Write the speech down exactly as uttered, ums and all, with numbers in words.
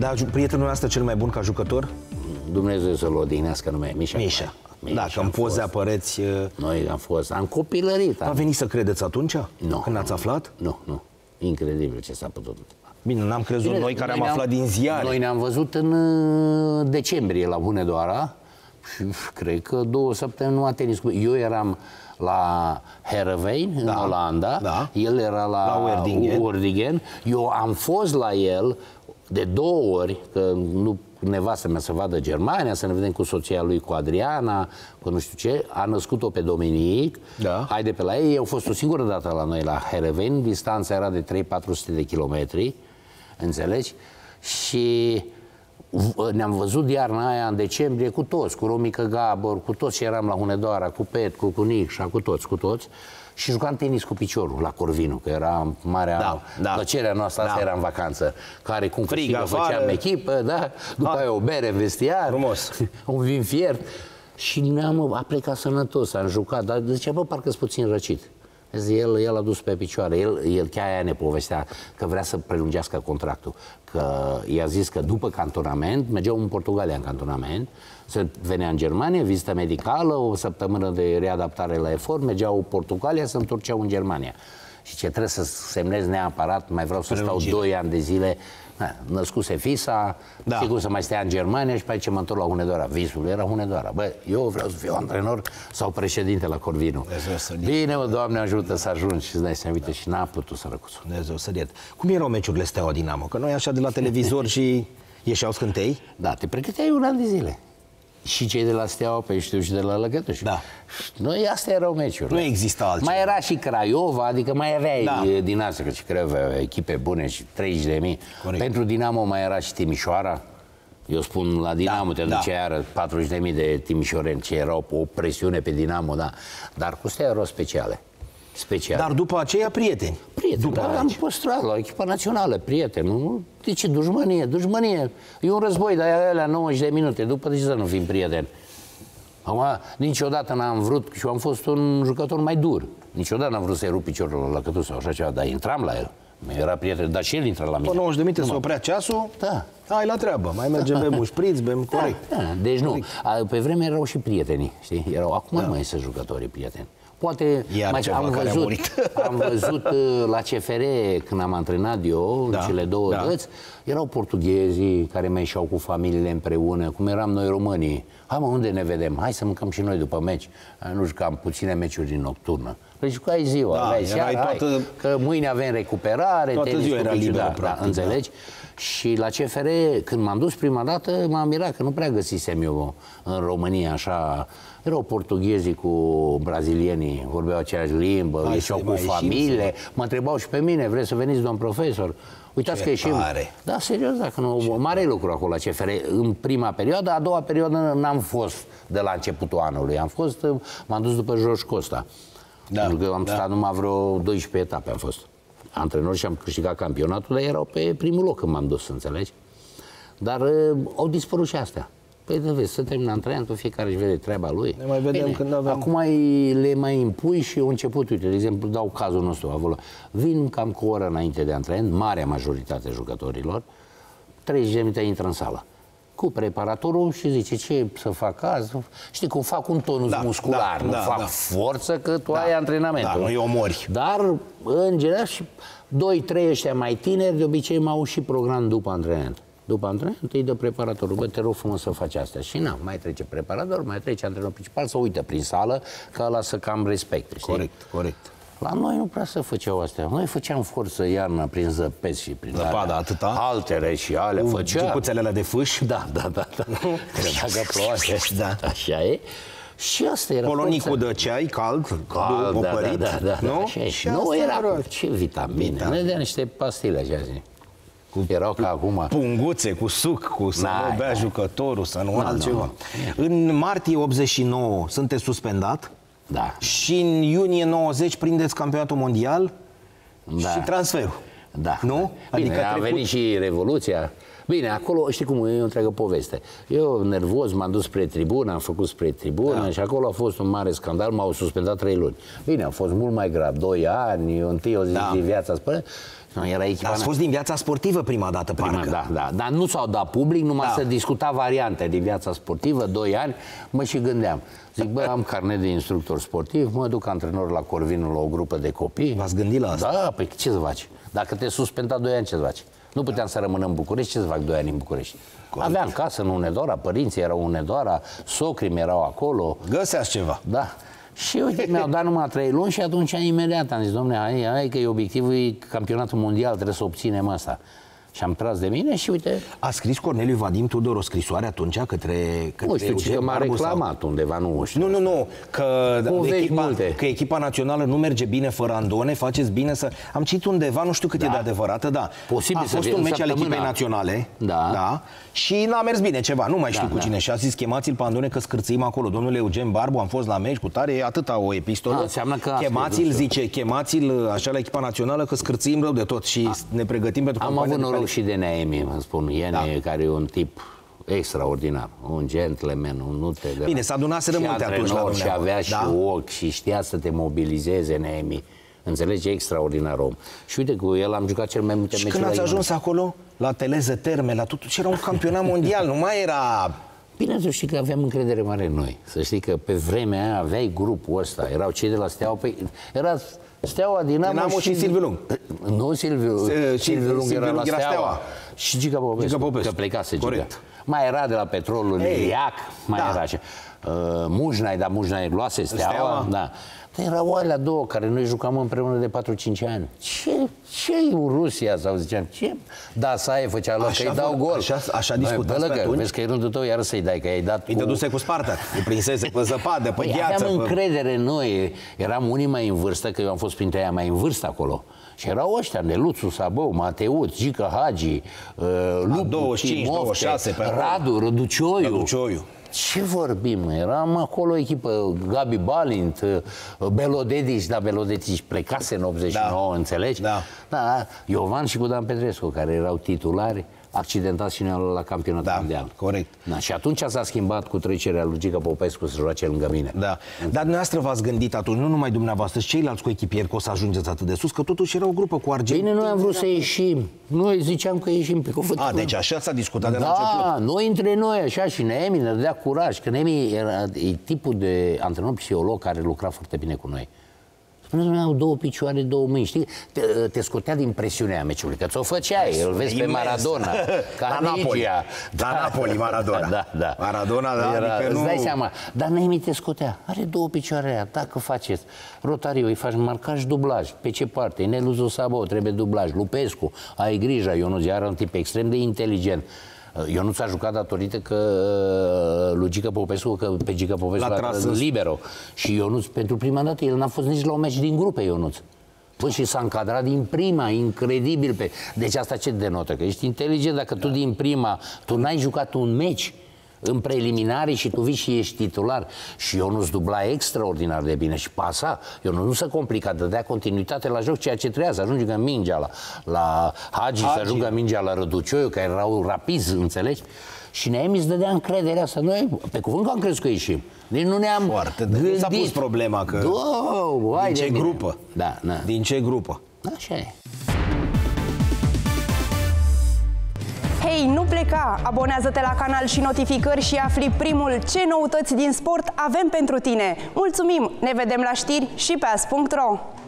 Dar prietenul ăsta cel mai bun ca jucător? Dumnezeu să-l odihnească, numai Mișa. Mișa. Mișa. Dacă în poze apăreți... Noi am fost, am copilărit. A venit să credeți atunci? Nu. Când ați aflat? Nu, nu. Incredibil ce s-a putut. Bine, n-am crezut Bine, noi care noi am aflat din ziare. Noi ne-am văzut în decembrie la Hunedoara și cred că două săptămâni nu a tenis cu... Eu eram la Heerenveen, da, în Olanda, da. El era la, la Uerdingen. Eu am fost la el de două ori, că nu nevastă mea să vadă Germania, să ne vedem cu soția lui, cu Adriana, cu nu știu ce. A născut-o pe Dominic, da. Haide pe la ei, au fost o singură dată la noi, la Heerenveen, distanța era de trei patru sute de kilometri, înțelegi? Și ne-am văzut iarna aia în decembrie cu toți, cu Romică Gabor, cu toți, eram la Hunedoara, cu Petcu, cu Nicșa, cu toți, cu toți. Și jucam tenis cu piciorul la Corvinu, că era marea da, da, plăcerea noastră, asta da. Era în vacanță. Care cum Friga, făceam afară. Echipă, da? După aia o bere, vestiar, frumos. Un vin fiert. Și ne-am a plecat sănătos, am jucat, dar zicea, bă, parcă-s puțin răcit. El, el a dus pe picioare, el, el chiar aia ne povestea că vrea să prelungească contractul. Că i-a zis că după cantonament, mergeau în Portugalia în cantonament, se venea în Germania, vizită medicală, o săptămână de readaptare la efort, mergeau în Portugalia, se întorceau în Germania. Și ce trebuie să semnez neapărat, mai vreau să Prelungire. Stau doi ani de zile, na, născuse fisa, da. Sigur să mai stea în Germania și pe aici mă întorc la Hunedoara. Visul era Hunedoara. Bă, eu vreau să fiu antrenor sau președinte la Corvinu. Bine, mă, Doamne ajută să ajungi și îți dai seama, uite, da. Și n-a putut sărăcuțul. Dumnezeu să riet. Cum erau meciurile Steaua Dinamo? Că noi așa de la televizor și ieșeau scântei? Da, te pregăteai un an de zile. Și cei de la Steaua, pe știu, și de la Lăgătuși. Da. Noi, astea erau meciuri. Nu exista altceva. Mai era și Craiova, adică mai aveai da. Din asta, că și Craiova echipe bune și treizeci de mii. Pentru Dinamo mai era și Timișoara. Eu spun la Dinamo, da, te duce da. Iară patruzeci de mii de timișoreni, ce erau o presiune pe Dinamo, da. Dar cu Steaua erau speciale. Special. Dar după aceea, prieteni. Prieteni, după da, am păstrat la echipa națională, prieteni. Nu? De ce? Dușmănie, dușmănie. E un război, dar e alea nouăzeci de minute. După de ce să nu fim prieteni? Acum, niciodată n-am vrut, și am fost un jucător mai dur. Niciodată n-am vrut să-i rup piciorul la Lăcătuș sau așa ceva, dar intram la el. Era prieten, dar și el intră la mine. Până nouăzeci de minute se oprea ceasul, da. Hai la treabă, mai mergem, bem un șpriț, bem corect. Da, da. Deci corect. Nu, pe vreme erau și prietenii, știi? Erau, acum da. Nu mai sunt jucătorii prieteni. Poate mai, am, văzut, am văzut la C F R, când am antrenat eu, da, în cele două da. Dăți, erau portughezii care mai ieșeau cu familiile împreună, cum eram noi românii. Hai mă, unde ne vedem? Hai să mâncăm și noi după meci. Hai, nu jucam puține meciuri din nocturnă. Deci jucai ziua, da, aveai seara, hai, toată... că mâine avem recuperare, tenis cu piciu, da, da, înțelegi? Da. Și la C F R, când m-am dus prima dată, m-am mirat că nu prea găsisem eu în România așa... Erau portughezii cu brazilienii, vorbeau aceeași limbă, hai ieșeau cu familie, mă întrebau și pe mine, vreți să veniți, domn profesor? Uitați ce că ieșim. Tare. Da, serios, dacă nu, ce mare tare. Lucru acolo la C F R în prima perioadă, a doua perioadă n-am fost de la începutul anului, am fost, m-am dus după George Costa. Da, pentru că am da. Stat numai vreo douăsprezece etape, am fost antrenor și am câștigat campionatul, dar erau pe primul loc când m-am dus, înțelegi? Dar au dispărut și astea. Păi de vezi, suntem în antrenamentul, fiecare își vede treaba lui. Ne mai vedem. Bine, când avem... Acum le mai impui și au început, uite, de exemplu, dau cazul nostru acolo. Vin cam cu o oră înainte de antrenament, marea majoritate jucătorilor, treizeci de minute intră în sală. Cu preparatorul și zice, ce să fac azi? Știi cum fac un tonus da, muscular, da, nu da, fac da. Forță că tu da, ai antrenamentul. Da, nu-i omori. Dar, în general, doi trei ăștia mai tineri, de obicei, m-au și program după antrenament. După antrenament îi dă preparatorul, bă, te rog frumos să faci astea. Și na, mai trece preparator, mai trece antrenorul principal, să uită prin sală, ca ăla să cam respecte. Corect, corect. La noi nu prea se făceau astea. Noi făceam forță iarna prin zăpezi și prin zăpada, atâta. Altele și alea făceam. Jucuțele alea de fâși. Da, da, da. da. Că dacă ploase, da. Așa e. Și asta era colonicul de ceai, cald, cald, opărit, da, da, da, da, nu? Așa e. Și nu era ce vitamine. Ne dea niște pastile, așa zic. Cu erau ca acum. Punguțe, cu suc, cu să nu bea jucătorul, să nu altceva. În martie optzeci și nouă sunteți suspendat. Da. Și în iunie nouăzeci prindeți campionatul mondial da. Și transferul. Da. Nu? Bine, adică a trecut... venit și Revoluția. Bine, acolo, știi cum, e o întreagă poveste. Eu, nervos, m-am dus spre tribună, am făcut spre tribună da. Și acolo a fost un mare scandal, m-au suspendat trei luni. Bine, a fost mult mai grav, doi ani, întâi o zi da. De viața, spune. Nu, era echipa. Ați fost din viața sportivă prima dată, prima, parcă. Da, da. Dar nu s-au dat public, numai da. se discuta variante din viața sportivă, doi ani, mă și gândeam. Zic, bă, am carnet de instructor sportiv, mă duc antrenor la Corvinu, la o grupă de copii. V-ați gândit la asta? Da, păi ce să faci? Dacă te suspenda doi ani, ce să faci? Nu puteam da. să rămân în București, ce să fac doi ani în București? Corect. Aveam casă în Hunedoara, părinții erau în Hunedoara, socrii erau acolo. Găseați ceva. Da. Și uite, mi-au dat numai trei luni și atunci imediat am zis, dom'le, hai, hai că e obiectivul, e campionatul mondial, trebuie să obținem asta. Și am tras de mine și uite... A scris Corneliu Vadim Tudor o scrisoare atunci către... către nu știu, Eugen, că m-a reclamat sau... undeva, nu știu. Nu, nu, nu, că, echipa, că echipa națională nu merge bine fără Andone, faceți bine să... Am citit undeva, nu știu cât da. e de adevărată, da. Posibil a să fost un meci al echipei naționale, da. da, și n-a mers bine ceva, nu mai știu da, cu cine. Da. Și a zis, chemați-l pe Andone că scârțim acolo. Domnule Eugen Barbu, am fost la meci cu tare, atâta o epistolă. Da, chemați-l, zice, chemați-l așa la echipa națională că scârțim rău de tot și a. ne pregătim pentru... Am avut noroc și de Naomi, îmi spun, Iene, da. care e un tip extraordinar, un gentleman, un nute de... Bine, s-a adunaseră multe atunci la și avea da? și ochi și știa să te mobilizeze, Naomi. Înțelegi, extraordinar om. Și uite că el am jucat cel mai multe meciuri. Și când ați ajuns acolo, la Teleze Terme, la tot, era un campionat mondial, nu mai era... Bine, să știi că aveam încredere mare în noi. Să știi că pe vremea aia aveai grupul ăsta, erau cei de la Steaua, pe... era... Steaua, Dinamo, Dinamo și, și Silviu Lung. Nu, Silviu, Se, Silviu Lung era, era la Steaua. Steaua. Și Gică Popescu, Popescu, că plecase Gică. Mai era de la Petrolul hey. Iac, mai da. era așa. Uh, Mujnai, dar Mujnai luase Steaua. Steaua. Da. Dar erau alea două care noi jucam împreună de patru-cinci ani. Ce? Ce-i Rusia? Sau ziceam, ce? Da, saie făcea lăcă, îi dau gol. Așa, așa discutați pe atunci? Vezi că e rândul tău, iar să-i dai, că i-ai dat... Îi te duse cu Sparta, îi prinsese pe zăpadă, pe gheață. Aveam încredere în noi, eram unii mai în vârstă, că eu am fost printre aia mai în vârstă acolo. Și erau ăștia, Neluțu Sabău, Mateu Zica, Hagi, Lupu, Timofte, Radu Răducioiu. Ce vorbim? Eram acolo echipă, Gabi Balint, Belodedici, da, Belodedici plecase în optzeci și nouă, da. înțelegi? Da. da. Iovan și Gudan Petrescu, care erau titulari, accidentați și noi la campionatul da, mondial. Corect. Da, și atunci s-a schimbat cu trecerea lui Gică Popescu să joace lângă mine. Da. Dar dumneavoastră v-ați gândit atunci, nu numai dumneavoastră, ceilalți coechipieri, că o să ajungeți atât de sus, că totuși era o grupă cu Argentina. Bine, noi am vrut să ieșim. Noi ziceam că ieșim pe cuvânt. A, deci așa s-a discutat de la început. Da, noi între noi așa și Naomi ne dădea curaj, că Naomi era tipul de antrenor psiholog care lucra foarte bine cu noi. Spuneam, două picioare, două mâini, știi? Te, te scotea din presiunea meciului, că ți-o făceai, îl vezi imens. Pe Maradona, ca la Napoli, da, Napoli, Maradona. Da, da. Maradona, da, era, adică nu... Îți dai seama, dar Naomi te scotea, are două picioare aia, dacă faceți rotariu, îi faci marcaj, dublaj, pe ce parte? Neluțu Sabău, trebuie dublaj, Lupescu, ai grijă, Ionuț, iar un tip extrem de inteligent. Ionuț a jucat datorită că lui Gică Popescu, că pe Gică Popescu l-a tras libero. Și Ionuț, pentru prima dată, el n-a fost nici la un meci din grupe, Ionuț. Păi și s-a încadrat din prima, incredibil. Pe... Deci asta ce denotă? Că ești inteligent dacă tu din prima, tu n-ai jucat un meci în preliminare și tu vii și ești titular. Și Ionuț dubla extraordinar de bine și pasa. Ionuț nu se complica, dădea continuitate la joc, ceea ce trebuia să ajungă mingea la, la Hagi, Hagi, să ajungă mingea la Răducioiu, care erau rapizi, înțelegi? Și Naomi îți dădea încrederea asta. Noi, pe cuvânt că am crezut că ieșim. Deci nu ne-am foarte gândit. S-a pus problema că... Do, din, ce grupă? Da, da. din ce grupă? Așa e. Hei, nu pleca! Abonează-te la canal și notificări și afli primul ce noutăți din sport avem pentru tine. Mulțumim! Ne vedem la știri și pe a s punct ro.